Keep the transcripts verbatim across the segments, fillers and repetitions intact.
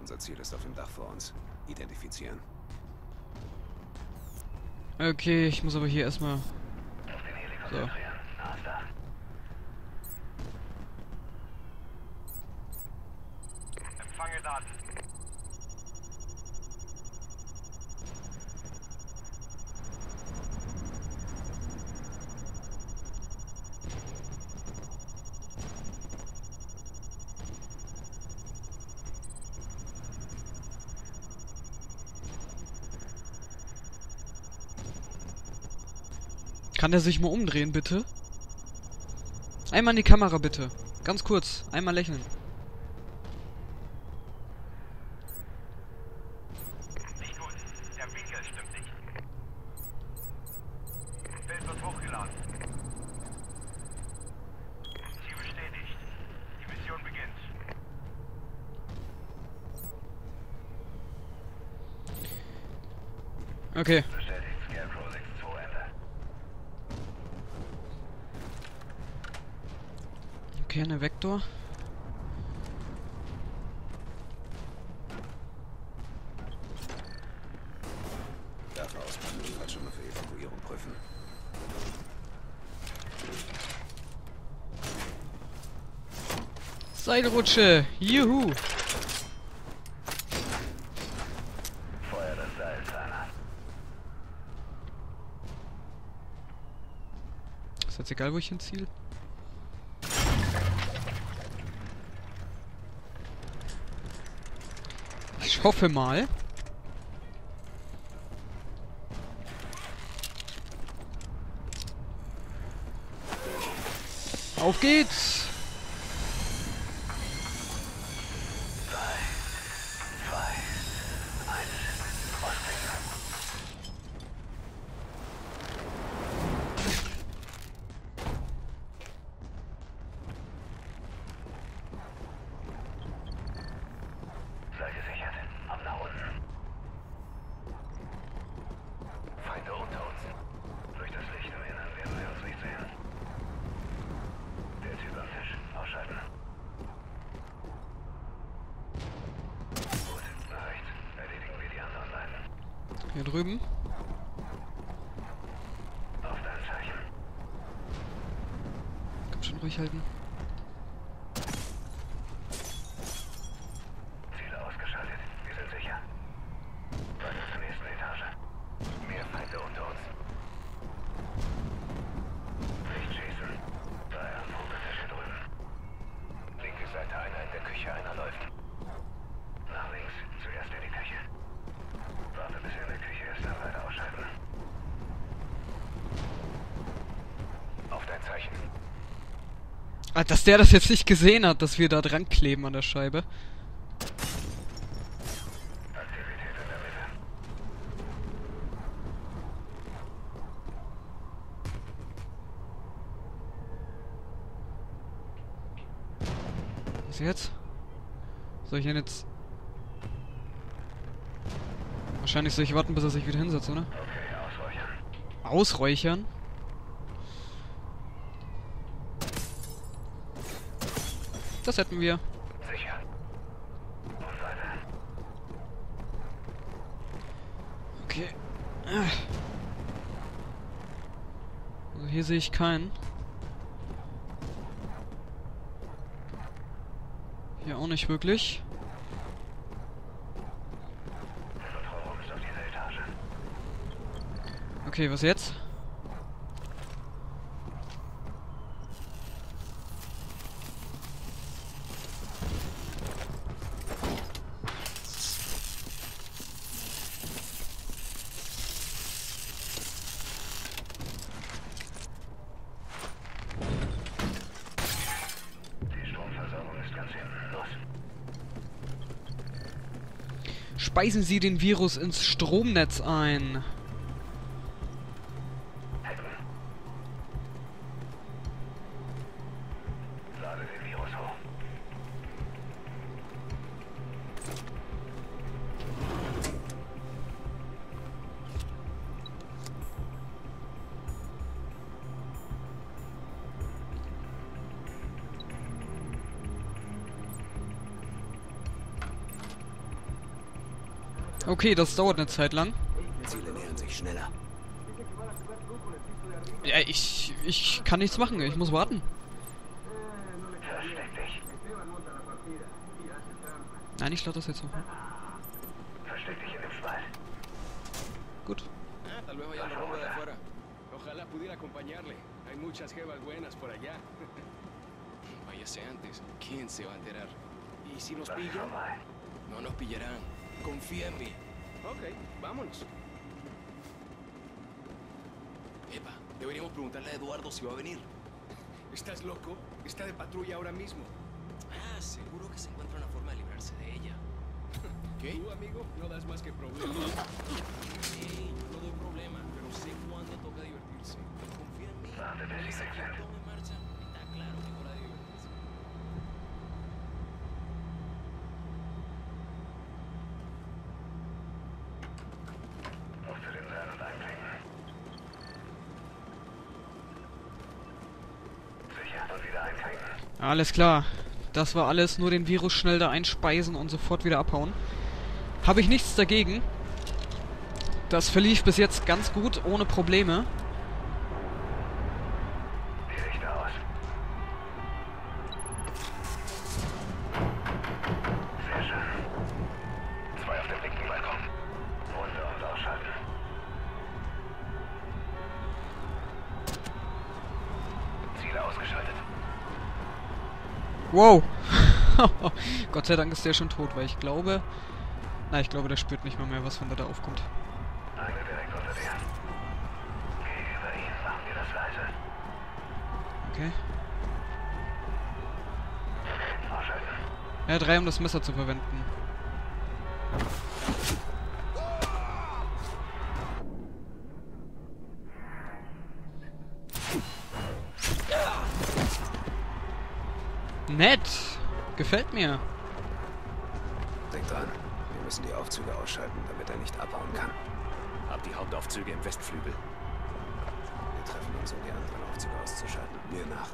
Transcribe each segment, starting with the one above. Unser Ziel ist auf dem Dach vor uns. Identifizieren. Okay, ich muss aber hier erstmal... So. Kann er sich mal umdrehen, bitte? Einmal in die Kamera, bitte. Ganz kurz. Einmal lächeln. Nicht gut. Der Winkel stimmt nicht. Bild wird hochgeladen. Sie bestätigt. Die Mission beginnt. Okay. Okay, eine Vektor. Daraus kann man die falsche Nummer für Evakuierung prüfen. Seilrutsche! Juhu! Feuer das Seil, Zahner. Ist jetzt egal, wo ich hinziehe? Ich hoffe mal. Auf geht's! Hier drüben. Auf dein Zeichen. Komm schon, ruhig halten. Ziele ausgeschaltet. Wir sind sicher. Weiter zur nächsten Etage. Mehr Feinde unter uns. Nicht schießen. Drei Anflugtische drüben. Linke Seite einer in der Küche, einer läuft. Nach links. Zuerst in die Küche. Warte, bis in der Küche ist, dann weiter ausschalten. Auf dein Zeichen. Ah, dass der das jetzt nicht gesehen hat, dass wir da dran kleben an der Scheibe. Aktivität in der Mitte. Was jetzt? Soll ich denn jetzt... Wahrscheinlich soll ich warten, bis er sich wieder hinsetzt, oder? Okay, ausräuchern. Ausräuchern? Das hätten wir. Sicher. Und weiter. Okay. Also hier sehe ich keinen. Hier auch nicht wirklich. Okay, was jetzt? Die Stromversorgung ist ganz hinten los. Speisen Sie den Virus ins Stromnetz ein. Okay, das dauert eine Zeit lang. Ziele nähern sich schneller. Ja, ich, ich kann nichts machen. Ich muss warten. Versteck dich. Nein, ich lade das jetzt nochmal. Versteck dich in dem Wald. Gut. Okay, vámonos. Epa, deberíamos preguntarle a Eduardo si va a venir. ¿Estás loco? Está de patrulla ahora mismo. Ah, seguro que se encuentra una forma de librarse de ella. ¿Qué? Tú, amigo, no das más que problemas. Sí, yo no doy problema, pero sé cuándo toca divertirse. Confía en mí. Él es aquí, tome marcha. Está claro que hora de divertirse. Alles klar. Das war alles. Nur den Virus schnell da einspeisen und sofort wieder abhauen. Habe ich nichts dagegen. Das verlief bis jetzt ganz gut, ohne Probleme. Wow! Gott sei Dank ist der schon tot, weil ich glaube... Na, ich glaube, der spürt nicht mal mehr was, wenn der da aufkommt. Okay. Er hat drei, um das Messer zu verwenden. Nett! Gefällt mir. Denk dran, wir müssen die Aufzüge ausschalten, damit er nicht abhauen kann. Hab die Hauptaufzüge im Westflügel. Wir treffen uns, um die anderen Aufzüge auszuschalten. Mir nach.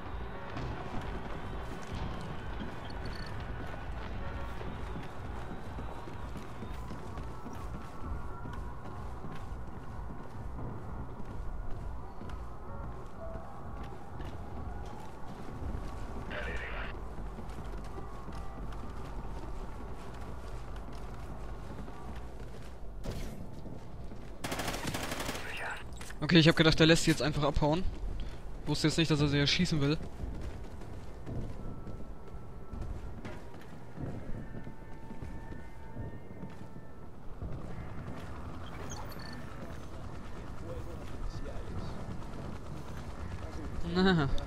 Okay, ich habe gedacht, der lässt sie jetzt einfach abhauen. Ich wusste jetzt nicht, dass er sie erschießen will. Na, okay.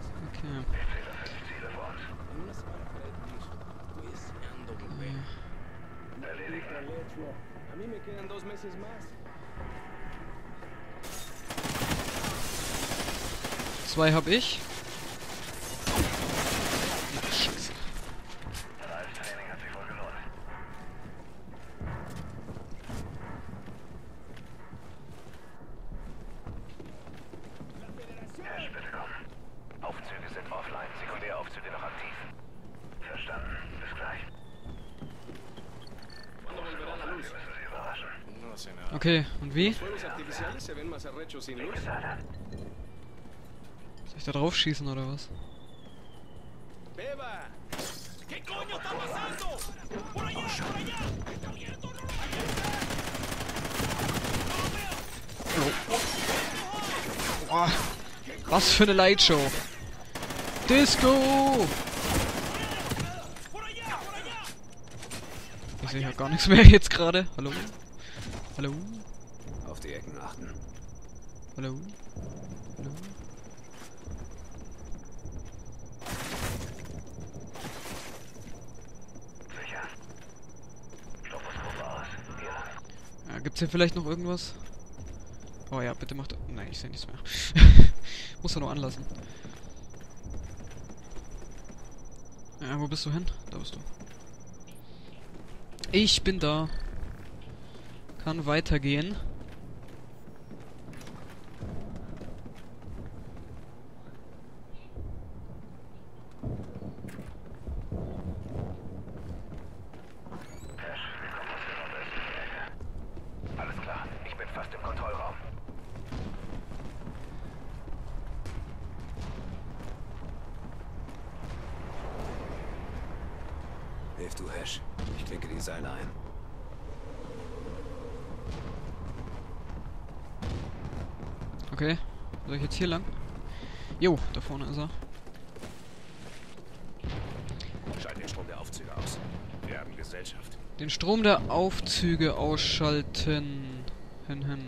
Zwei hab ich. Na, Scheiße. Herr Spittekomm. Aufzüge sind offline. Sekundäraufzüge noch aktiv. Verstanden. Bis gleich. Okay, und wie? Soll ich da drauf schießen oder was? Oh. Oh. Was für eine Lightshow! Disco! Ich sehe ja gar nichts mehr jetzt gerade. Hallo? Hallo? Auf die Ecken achten. Hallo? Hallo? Gibt's hier vielleicht noch irgendwas? Oh ja, bitte macht... Nein, ich sehe nichts mehr. Muss er noch anlassen. Ja, wo bist du hin? Da bist du. Ich bin da. Kann weitergehen. Hilf du, Hash. Ich klinke die Seile ein. Okay. Soll ich jetzt hier lang? Jo, da vorne ist er. Schalt den Strom der Aufzüge aus. Wir haben Gesellschaft. Den Strom der Aufzüge ausschalten. Hin, hin.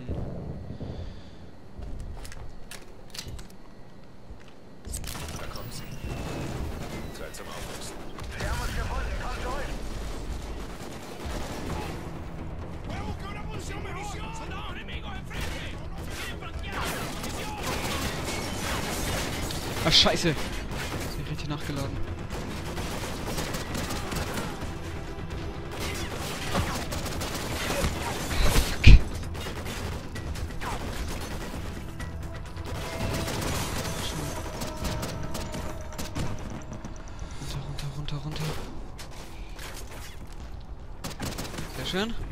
Da kommt sie. Zeit zum Aufrüsten. Wir haben uns gefunden. Kommt durch! Ah, scheiße. Ist nicht richtig nachgeladen.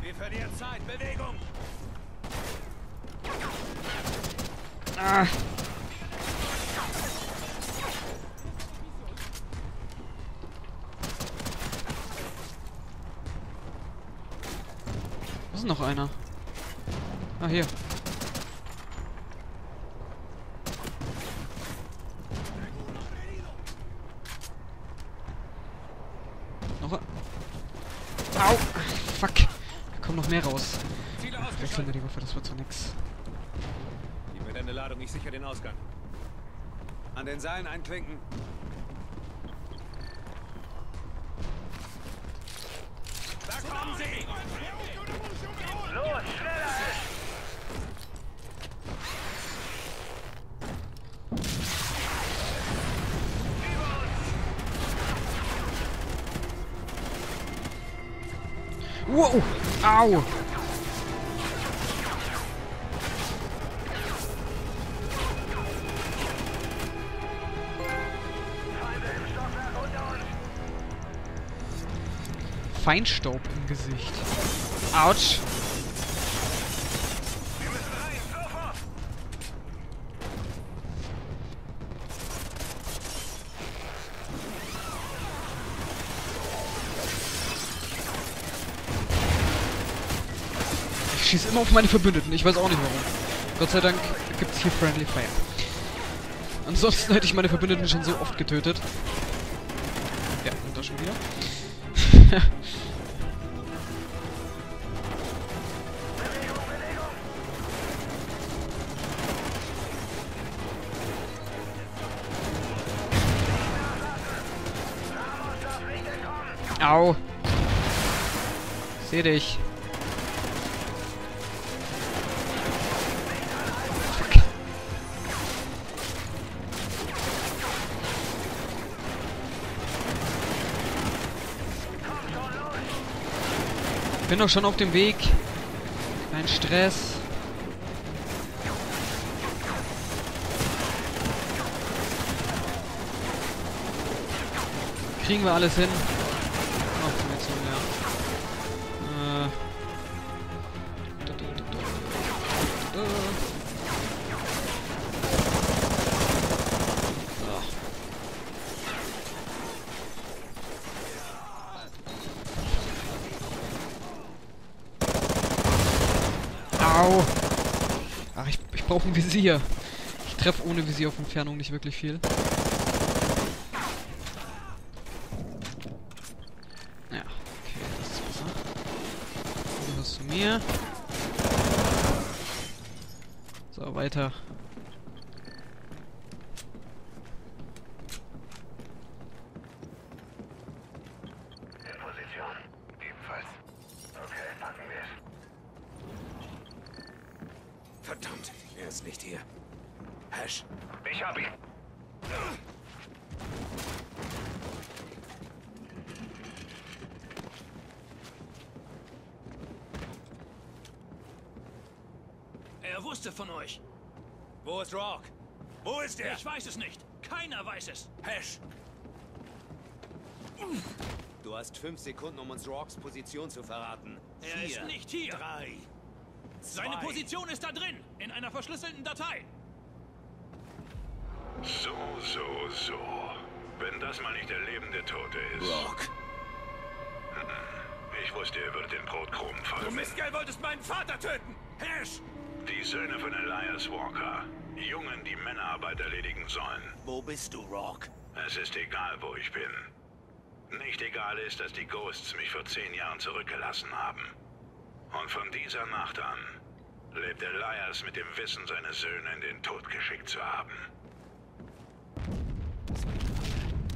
Wir verlieren Zeit, Bewegung! Ah! Da ist noch einer. Ah, hier. Noch ein. Au! Fuck! Komm noch mehr raus. Wechseln wir die Waffe, das wird so nix. Gib mir deine Ladung, ich sichere den Ausgang. An den Seilen einklinken. Da kommen sie! Los, schneller! Wow! Au! Feinstaub im Gesicht. Autsch! Ich schieße immer auf meine Verbündeten. Ich weiß auch nicht warum. Gott sei Dank gibt es hier Friendly Fire. Ansonsten hätte ich meine Verbündeten schon so oft getötet. Ja, sind da schon wieder. Au! Seh dich! Ich bin doch schon auf dem Weg. Kein Stress. Kriegen wir alles hin. Oh, jetzt noch mehr. Au! Ach, ich, ich brauche ein Visier. Ich treffe ohne Visier auf Entfernung nicht wirklich viel. Ja, okay, das ist besser. Du hast zu mir. So, weiter. In Position. Ebenfalls. Okay, packen wir es. Verdammt, er ist nicht hier. Hash. Ich hab ihn. Er wusste von euch. Wo ist Rock? Wo ist er? Ich weiß es nicht. Keiner weiß es. Hash. Du hast fünf Sekunden, um uns Rocks Position zu verraten. Er hier. Ist nicht hier. Drei. Seine Position ist da drin, in einer verschlüsselten Datei. So, so, so. Wenn das mal nicht der lebende Tote ist. Rock. Ich wusste, er würde den Brotkrumen fallen. Du Mistgeil wolltest meinen Vater töten! Hirsch! Die Söhne von Elias Walker. Jungen, die Männerarbeit erledigen sollen. Wo bist du, Rock? Es ist egal, wo ich bin. Nicht egal ist, dass die Ghosts mich vor zehn Jahren zurückgelassen haben. Und von dieser Nacht an lebt Elias mit dem Wissen, seine Söhne in den Tod geschickt zu haben.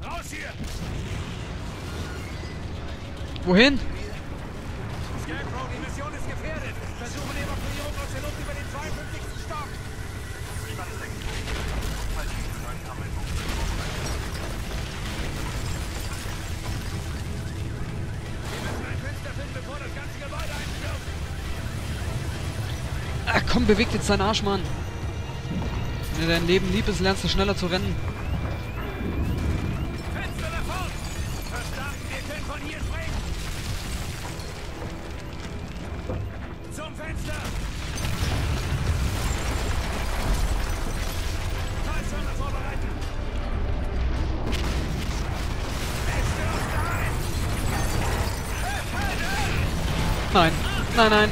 Raus hier! Wohin? Scarecrow, die Mission ist gefährdet. Versuche die Evakuierung aus der Luft über den zweiundfünfzigsten Stock. Wir müssen einen Künstler finden, bevor das ganze Gebäude einstürzt. Ach komm, bewegt jetzt deinen Arsch, Mann. Wenn dir dein Leben lieb ist, lernst du schneller zu rennen. Fenster davon! Verstanden, wir können von hier springen! Zum Fenster! Fallschirme vorbereiten! Es stürzt ein! Nein, nein, nein!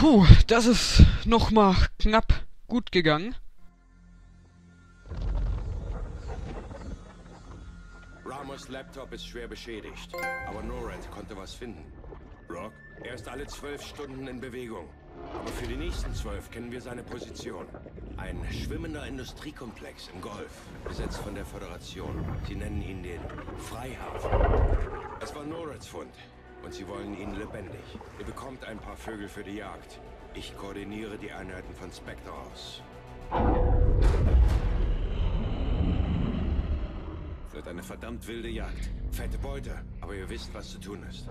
Puh, das ist nochmal knapp gut gegangen. Ramos Laptop ist schwer beschädigt, aber NORAD konnte was finden. Brock, er ist alle zwölf Stunden in Bewegung. Aber für die nächsten zwölf kennen wir seine Position. Ein schwimmender Industriekomplex im Golf, besetzt von der Föderation. Sie nennen ihn den Freihafen. Es war NORADs Fund. Und sie wollen ihn lebendig. Ihr bekommt ein paar Vögel für die Jagd. Ich koordiniere die Einheiten von Spectre aus. Es wird eine verdammt wilde Jagd. Fette Beute, aber ihr wisst, was zu tun ist.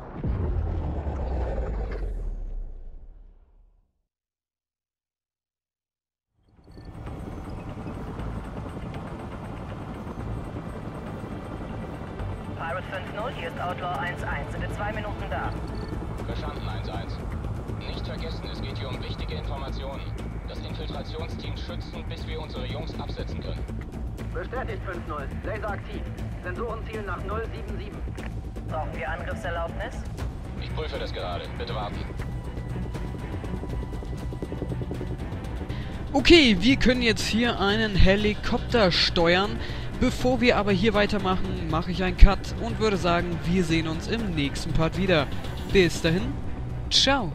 Pirates fünf null, hier ist Outlaw eins eins. Sind in zwei Minuten da. Verstanden, eins eins. Nicht vergessen, es geht hier um wichtige Informationen. Das Infiltrationsteam schützt, bis wir unsere Jungs absetzen können. Bestätigt, fünf null. Laser aktiv. Sensoren zielen nach null sieben sieben. Brauchen wir Angriffserlaubnis? Ich prüfe das gerade. Bitte warten. Okay, wir können jetzt hier einen Helikopter steuern. Bevor wir aber hier weitermachen, mache ich einen Cut und würde sagen, wir sehen uns im nächsten Part wieder. Bis dahin, ciao!